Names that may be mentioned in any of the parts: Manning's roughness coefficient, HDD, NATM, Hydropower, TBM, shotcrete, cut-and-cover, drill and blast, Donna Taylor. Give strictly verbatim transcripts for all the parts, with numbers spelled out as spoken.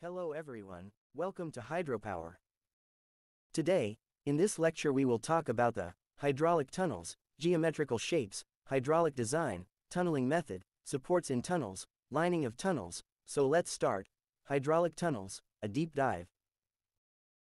Hello everyone, welcome to Hydropower. Today, in this lecture we will talk about the hydraulic tunnels, geometrical shapes, hydraulic design, tunneling method, supports in tunnels, lining of tunnels. So let's start. Hydraulic tunnels, a deep dive.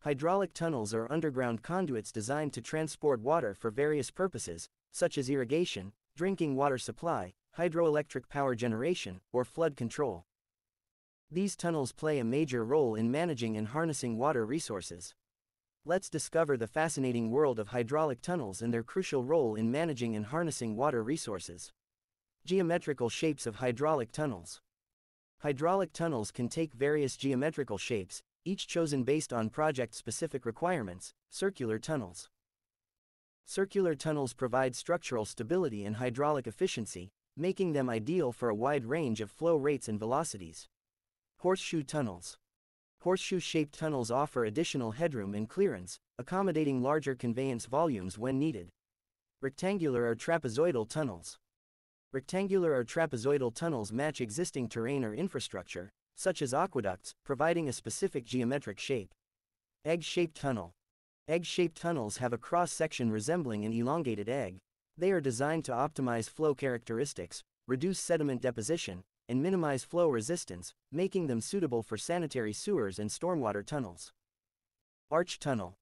Hydraulic tunnels are underground conduits designed to transport water for various purposes, such as irrigation, drinking water supply, hydroelectric power generation, or flood control. These tunnels play a major role in managing and harnessing water resources. Let's discover the fascinating world of hydraulic tunnels and their crucial role in managing and harnessing water resources. Geometrical shapes of hydraulic tunnels. Hydraulic tunnels can take various geometrical shapes, each chosen based on project-specific requirements. Circular tunnels. Circular tunnels provide structural stability and hydraulic efficiency, making them ideal for a wide range of flow rates and velocities. Horseshoe tunnels. Horseshoe-shaped tunnels offer additional headroom and clearance, accommodating larger conveyance volumes when needed. Rectangular or trapezoidal tunnels. Rectangular or trapezoidal tunnels match existing terrain or infrastructure, such as aqueducts, providing a specific geometric shape. Egg-shaped tunnel. Egg-shaped tunnels have a cross-section resembling an elongated egg. They are designed to optimize flow characteristics, reduce sediment deposition, and minimize flow resistance, making them suitable for sanitary sewers and stormwater tunnels. Arch tunnel.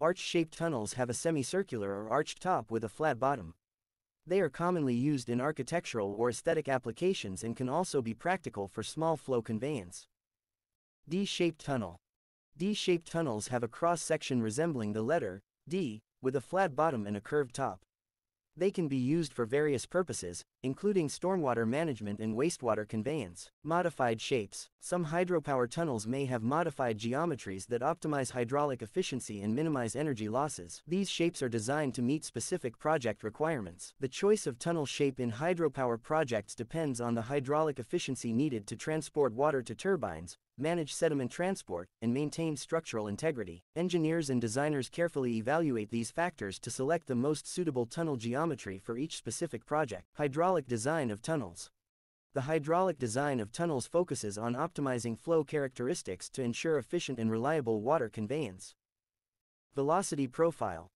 Arch-shaped tunnels have a semicircular or arched top with a flat bottom. They are commonly used in architectural or aesthetic applications and can also be practical for small flow conveyance. D-shaped tunnel. D-shaped tunnels have a cross-section resembling the letter D, with a flat bottom and a curved top. They can be used for various purposes, including stormwater management and wastewater conveyance. Modified shapes. Some hydropower tunnels may have modified geometries that optimize hydraulic efficiency and minimize energy losses. These shapes are designed to meet specific project requirements. The choice of tunnel shape in hydropower projects depends on the hydraulic efficiency needed to transport water to turbines, manage sediment transport, and maintain structural integrity. Engineers and designers carefully evaluate these factors to select the most suitable tunnel geometry for each specific project. Hydraulic design of tunnels. The hydraulic design of tunnels focuses on optimizing flow characteristics to ensure efficient and reliable water conveyance. Velocity profile.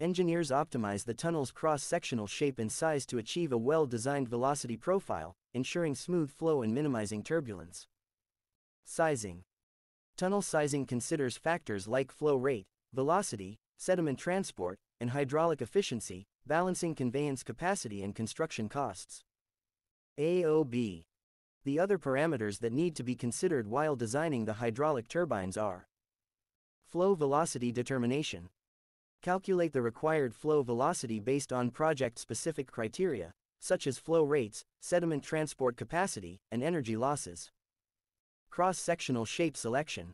Engineers optimize the tunnel's cross-sectional shape and size to achieve a well-designed velocity profile, ensuring smooth flow and minimizing turbulence. Sizing. Tunnel sizing considers factors like flow rate, velocity, sediment transport, and hydraulic efficiency, balancing conveyance capacity and construction costs. A O B. The other parameters that need to be considered while designing the hydraulic turbines are: flow velocity determination. Calculate the required flow velocity based on project-specific criteria, such as flow rates, sediment transport capacity, and energy losses. Cross-sectional shape selection.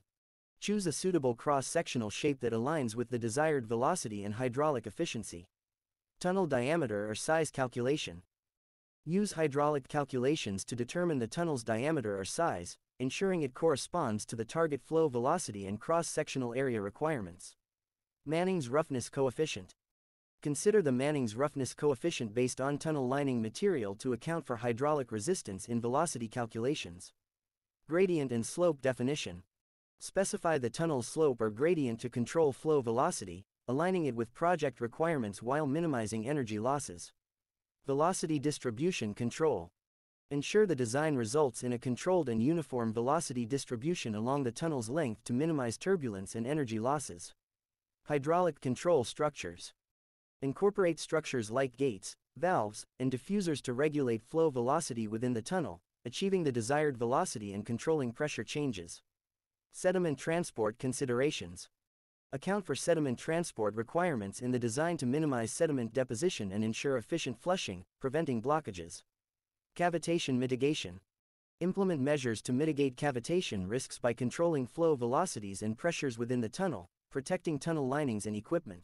Choose a suitable cross-sectional shape that aligns with the desired velocity and hydraulic efficiency. Tunnel diameter or size calculation. Use hydraulic calculations to determine the tunnel's diameter or size, ensuring it corresponds to the target flow velocity and cross-sectional area requirements. Manning's roughness coefficient. Consider the Manning's roughness coefficient based on tunnel lining material to account for hydraulic resistance in velocity calculations. Gradient and slope definition. Specify the tunnel's slope or gradient to control flow velocity, aligning it with project requirements while minimizing energy losses. Velocity distribution control. Ensure the design results in a controlled and uniform velocity distribution along the tunnel's length to minimize turbulence and energy losses. Hydraulic control structures. Incorporate structures like gates, valves, and diffusers to regulate flow velocity within the tunnel, achieving the desired velocity and controlling pressure changes. Sediment transport considerations. Account for sediment transport requirements in the design to minimize sediment deposition and ensure efficient flushing, preventing blockages. Cavitation mitigation. Implement measures to mitigate cavitation risks by controlling flow velocities and pressures within the tunnel, protecting tunnel linings and equipment.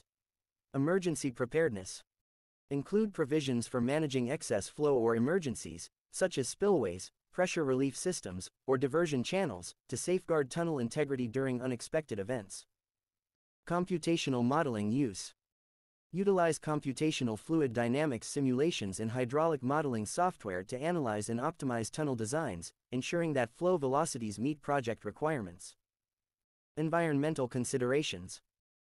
Emergency preparedness. Include provisions for managing excess flow or emergencies, such as spillways, pressure relief systems, or diversion channels, to safeguard tunnel integrity during unexpected events. Computational modeling use. utilize computational fluid dynamics simulations and hydraulic modeling software to analyze and optimize tunnel designs, ensuring that flow velocities meet project requirements. Environmental considerations.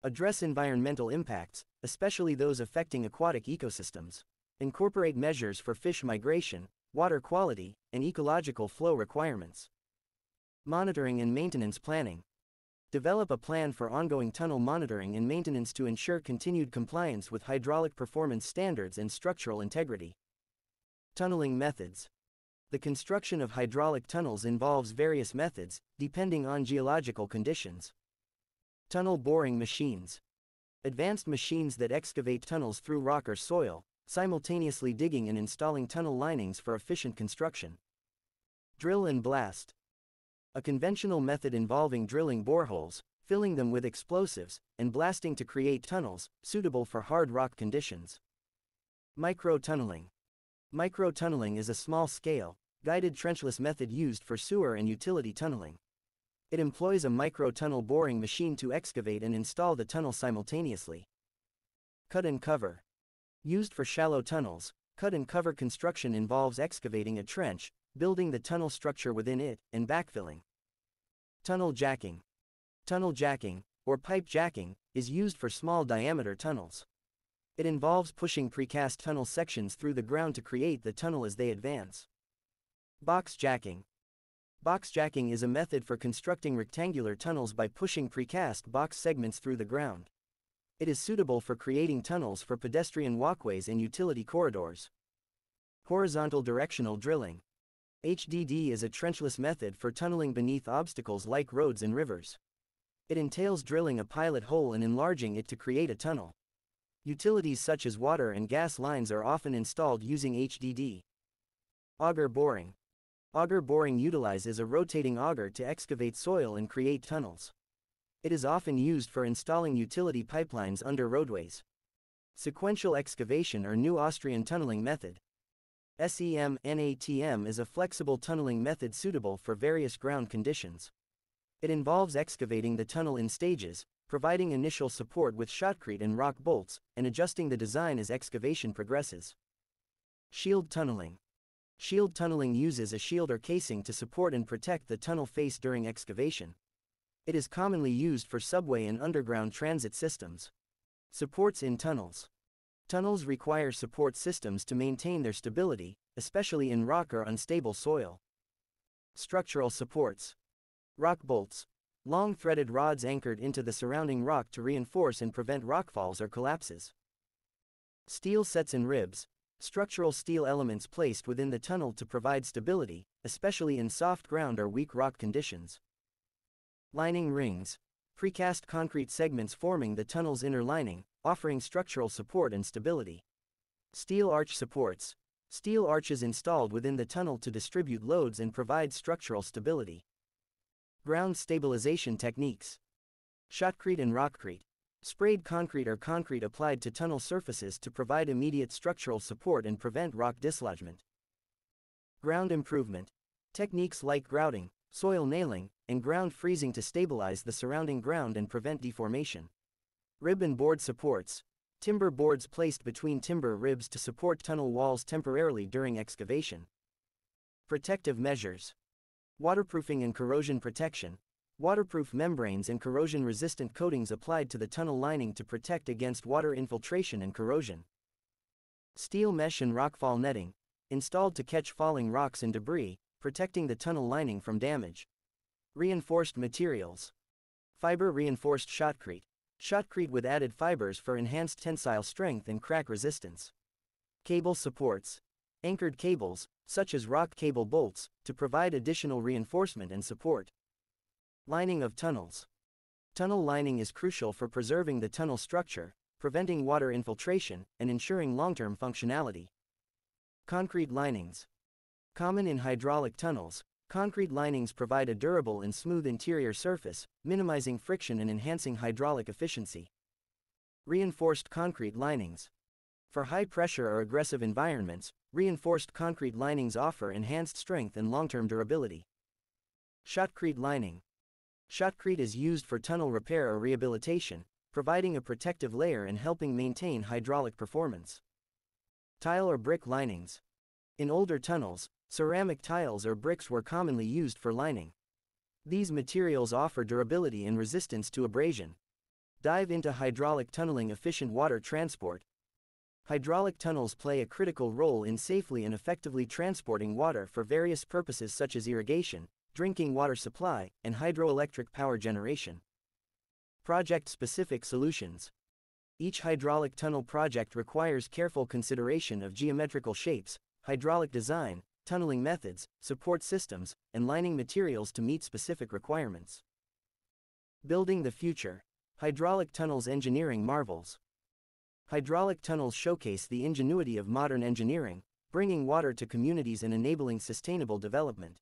Address environmental impacts, especially those affecting aquatic ecosystems. Incorporate measures for fish migration, water quality, and ecological flow requirements. Monitoring and maintenance planning. Develop a plan for ongoing tunnel monitoring and maintenance to ensure continued compliance with hydraulic performance standards and structural integrity. Tunneling methods. The construction of hydraulic tunnels involves various methods, depending on geological conditions. Tunnel boring machines. Advanced machines that excavate tunnels through rock or soil, simultaneously digging and installing tunnel linings for efficient construction. Drill and blast. A conventional method involving drilling boreholes, filling them with explosives, and blasting to create tunnels, suitable for hard rock conditions. Microtunneling. Microtunneling is a small-scale, guided trenchless method used for sewer and utility tunneling. It employs a microtunnel boring machine to excavate and install the tunnel simultaneously. Cut and cover. Used for shallow tunnels, cut and cover construction involves excavating a trench, building the tunnel structure within it, and backfilling. Tunnel jacking. Tunnel jacking, or pipe jacking, is used for small diameter tunnels. It involves pushing precast tunnel sections through the ground to create the tunnel as they advance. Box jacking. Box jacking is a method for constructing rectangular tunnels by pushing precast box segments through the ground. It is suitable for creating tunnels for pedestrian walkways and utility corridors. Horizontal directional drilling. H D D is a trenchless method for tunneling beneath obstacles like roads and rivers. It entails drilling a pilot hole and enlarging it to create a tunnel. Utilities such as water and gas lines are often installed using H D D. Auger boring. Auger boring utilizes a rotating auger to excavate soil and create tunnels. It is often used for installing utility pipelines under roadways. Sequential excavation or new Austrian tunneling method. S E M N A T M is a flexible tunneling method suitable for various ground conditions. It involves excavating the tunnel in stages, providing initial support with shotcrete and rock bolts, and adjusting the design as excavation progresses. Shield tunneling. Shield tunneling uses a shield or casing to support and protect the tunnel face during excavation. It is commonly used for subway and underground transit systems. Supports in tunnels. Tunnels require support systems to maintain their stability, especially in rock or unstable soil. Structural supports. Rock bolts. Long threaded rods anchored into the surrounding rock to reinforce and prevent rockfalls or collapses. Steel sets and ribs. Structural steel elements placed within the tunnel to provide stability, especially in soft ground or weak rock conditions. Lining rings. Precast concrete segments forming the tunnel's inner lining, offering structural support and stability. Steel arch supports. Steel arches installed within the tunnel to distribute loads and provide structural stability. Ground stabilization techniques. Shotcrete and rockcrete. Sprayed concrete or concrete applied to tunnel surfaces to provide immediate structural support and prevent rock dislodgement. Ground improvement. Techniques like grouting, soil nailing, and ground freezing to stabilize the surrounding ground and prevent deformation. Rib and board supports. Timber boards placed between timber ribs to support tunnel walls temporarily during excavation. Protective measures. Waterproofing and corrosion protection. Waterproof membranes and corrosion-resistant coatings applied to the tunnel lining to protect against water infiltration and corrosion. Steel mesh and rockfall netting. Installed to catch falling rocks and debris, protecting the tunnel lining from damage. Reinforced materials. Fiber-reinforced shotcrete. Shotcrete with added fibers for enhanced tensile strength and crack resistance. Cable supports. Anchored cables, such as rock cable bolts, to provide additional reinforcement and support. Lining of tunnels. Tunnel lining is crucial for preserving the tunnel structure, preventing water infiltration, and ensuring long-term functionality. Concrete linings. Common in hydraulic tunnels, concrete linings provide a durable and smooth interior surface, minimizing friction and enhancing hydraulic efficiency. Reinforced concrete linings. For high-pressure or aggressive environments, reinforced concrete linings offer enhanced strength and long-term durability. Shotcrete lining. Shotcrete is used for tunnel repair or rehabilitation, providing a protective layer and helping maintain hydraulic performance. Tile or brick linings. In older tunnels, ceramic tiles or bricks were commonly used for lining. These materials offer durability and resistance to abrasion. Dive into hydraulic tunneling, efficient water transport. Hydraulic tunnels play a critical role in safely and effectively transporting water for various purposes such as irrigation, drinking water supply, and hydroelectric power generation. Project-specific solutions. Each hydraulic tunnel project requires careful consideration of geometrical shapes, hydraulic design, tunneling methods, support systems, and lining materials to meet specific requirements. Building the future. Hydraulic tunnels engineering marvels. Hydraulic tunnels showcase the ingenuity of modern engineering, bringing water to communities and enabling sustainable development.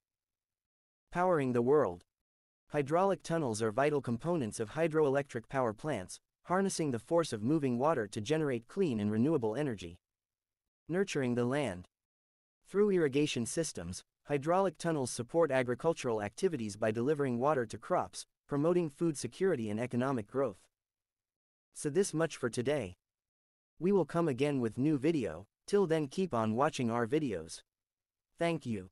Powering the world. Hydraulic tunnels are vital components of hydroelectric power plants, harnessing the force of moving water to generate clean and renewable energy. Nurturing the land. Through irrigation systems, hydraulic tunnels support agricultural activities by delivering water to crops, promoting food security and economic growth. So this much for today. We will come again with new video. Till then, keep on watching our videos. Thank you.